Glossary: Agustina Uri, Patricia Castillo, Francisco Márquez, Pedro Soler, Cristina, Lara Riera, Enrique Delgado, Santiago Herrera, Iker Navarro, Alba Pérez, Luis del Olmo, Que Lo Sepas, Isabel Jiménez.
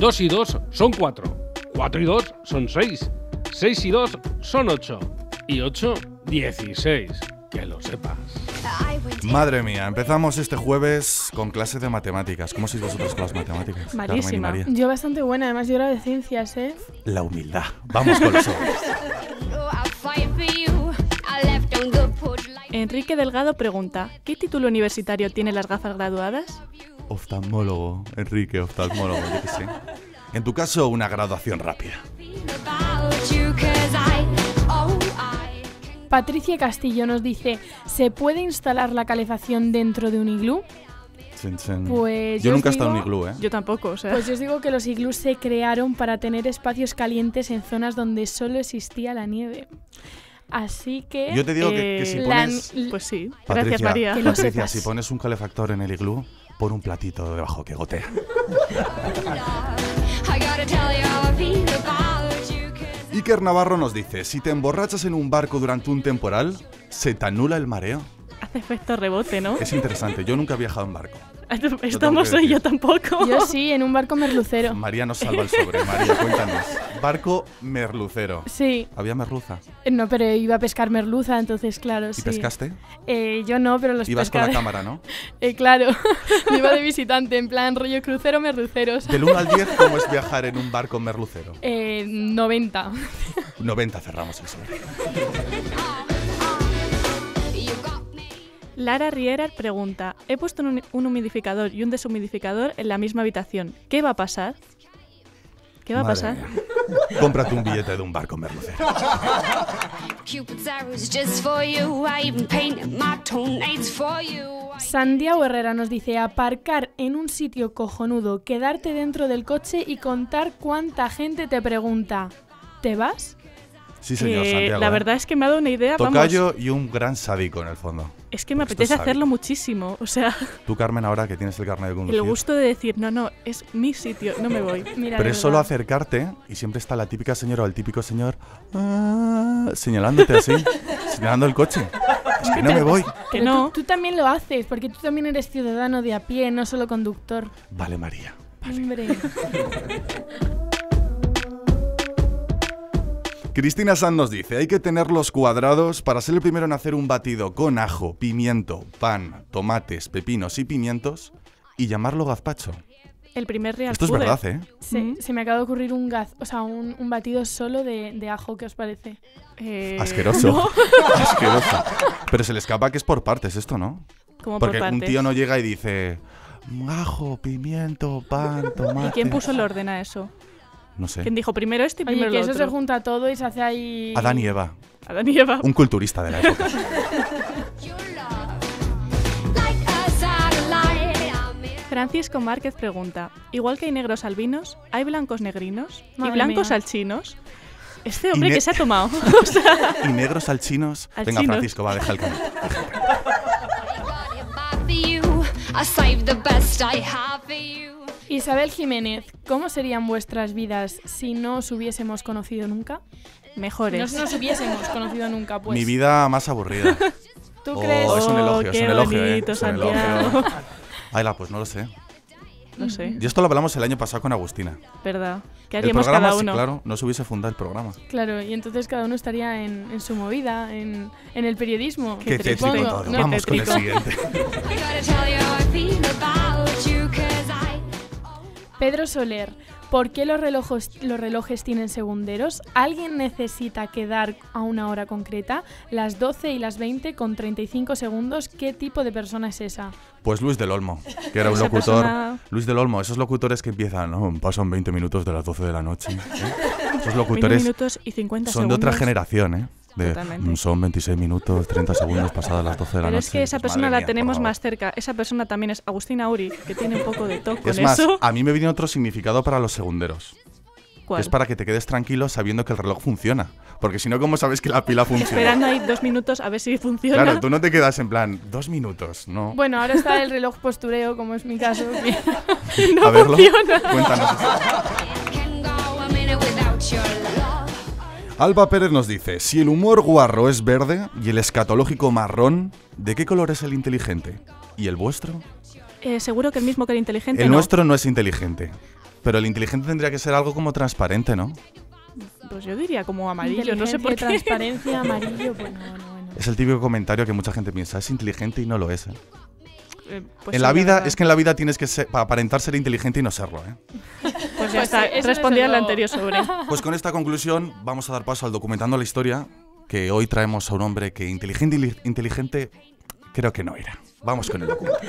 2 y 2 son 4, 4 y 2 son 6, 6 y 2 son 8 y 8, 16. Que lo sepas. Madre mía, empezamos este jueves con clases de matemáticas. ¿Cómo sois vosotros con las matemáticas? Malísima. Yo bastante buena, además yo era de ciencias, ¿eh? La humildad. Vamos con los otros. Enrique Delgado pregunta, ¿qué título universitario tienen las gafas graduadas? Oftalmólogo, Enrique, oftalmólogo, yo qué sé. En tu caso, una graduación rápida. Patricia Castillo nos dice, ¿se puede instalar la calefacción dentro de un iglú? Chin, chin. Pues yo nunca he estado en un iglú, ¿eh? Yo tampoco, o sea. Pues yo os digo que los iglús se crearon para tener espacios calientes en zonas donde solo existía la nieve. Así que... Yo te digo que si pones... Pues sí, Patricia, gracias María. Patricia, si pones un calefactor en el iglú, pon un platito debajo que gotea. Iker Navarro nos dice, si te emborrachas en un barco durante un temporal, ¿se te anula el mareo? Hace efecto rebote, ¿no? Es interesante, yo nunca he viajado en barco. Yo tampoco. Yo sí, en un barco merlucero. María nos salva el sobre. María, cuéntanos. Barco merlucero. Sí. ¿Había merluza? No, pero iba a pescar merluza, entonces claro, sí. ¿Y pescaste? Yo no, pero los pescadores... Ibas con la cámara, ¿no? Claro. Me iba de visitante, en plan rollo crucero merluceros. Del 1 al 10, ¿cómo es viajar en un barco merlucero? 90. 90 cerramos el sobre. Lara Riera pregunta, he puesto un humidificador y un deshumidificador en la misma habitación. ¿Qué va a pasar? ¿Qué va a pasar? Mía. Cómprate un billete de un barco merlucero. Santiago Herrera nos dice, aparcar en un sitio cojonudo, quedarte dentro del coche y contar cuánta gente te pregunta, ¿te vas? Sí, señor Santiago. La verdad es que me ha dado una idea. Tocayo, vamos, y un gran sádico en el fondo. Es que me apetece hacerlo muchísimo, o sea. Tú, Carmen, ahora que tienes el carnet de conducir. El gusto de decir, no, no, es mi sitio, no me voy. Mira, pero es solo acercarte y siempre está la típica señora o el típico señor señalándote así, señalando el coche. Es que no me voy. Que no. Tú también lo haces, porque tú también eres ciudadano de a pie, no solo conductor. Vale, María. Vale. Hombre. Cristina Sanz nos dice, hay que tener los cuadrados para ser el primero en hacer un batido con ajo, pimiento, pan, tomates, pepinos y pimientos y llamarlo gazpacho. El primer real Esto food. Es verdad, ¿eh? Sí, se me acaba de ocurrir un batido solo de ajo, ¿qué os parece? Asqueroso. ¿No? Asqueroso. Pero se le escapa que es por partes esto, ¿no? ¿Cómo Porque por partes? Un tío no llega y dice, ajo, pimiento, pan, tomate. ¿Y quién puso el orden a eso? No sé. ¿Quién dijo primero esto y primero lo otro? Eso se junta todo y se hace ahí... Adán y Eva. Adán y Eva. Un culturista de la época. Francisco Márquez pregunta, igual que hay negros albinos, ¿hay blancos negrinos y blancos alchinos? Este hombre que se ha tomado. O sea... ¿Y negros alchinos? Venga, Francisco, va, deja el camino. Isabel Jiménez, ¿cómo serían vuestras vidas si no os hubiésemos conocido nunca? Mejores. Si no nos hubiésemos conocido nunca, pues. Mi vida más aburrida. ¿Tú crees? Es un elogio, es un elogio, es un elogio. Ayla, pues no lo sé. No sé. Y esto lo hablamos el año pasado con Agustina. ¿Verdad? ¿Qué haríamos el programa, cada uno? Sí, claro, no se hubiese fundado el programa. Claro, y entonces cada uno estaría en su movida, en el periodismo. Qué tétrico todo. No, vamos con el siguiente. Pedro Soler, ¿por qué los relojes tienen segunderos? ¿Alguien necesita quedar a una hora concreta? Las 12 y las 20 con 35 segundos, ¿qué tipo de persona es esa? Pues Luis del Olmo, que era un locutor. Luis del Olmo, esos locutores que empiezan, ¿no? Pasan 20 minutos de las 12 de la noche. Esos locutores 20 minutos y 50 segundos. Son de otra generación, ¿eh? Son 26 minutos, 30 segundos pasadas las 12 de la noche. Pero es que esa persona la tenemos más cerca. Esa persona también es Agustina Uri, que tiene un poco de toque con eso. Es más, a mí me viene otro significado para los segunderos. ¿Cuál? Que es para que te quedes tranquilo sabiendo que el reloj funciona. Porque si no, ¿cómo sabes que la pila funciona? Esperando ahí 2 minutos a ver si funciona. Claro, tú no te quedas en plan, 2 minutos, ¿no? Bueno, ahora está el reloj postureo, como es mi caso. No a verlo, funciona. Cuéntanos. Alba Pérez nos dice, si el humor guarro es verde y el escatológico marrón, ¿de qué color es el inteligente? ¿Y el vuestro? Seguro que el mismo que el inteligente. El nuestro no es inteligente. Pero el inteligente tendría que ser algo como transparente, ¿no? Pues yo diría como amarillo, no sé por qué. Transparencia, amarillo, pues no. Es el típico comentario que mucha gente piensa, es inteligente y no lo es, ¿eh? Pues en la vida, verdad. Es que en la vida tienes que ser, aparentar ser inteligente y no serlo, ¿eh? Pues ya está, respondí al anterior sobre. Pues con esta conclusión vamos a dar paso al Documentando la Historia, que hoy traemos a un hombre que inteligente creo que no era. Vamos con el documental.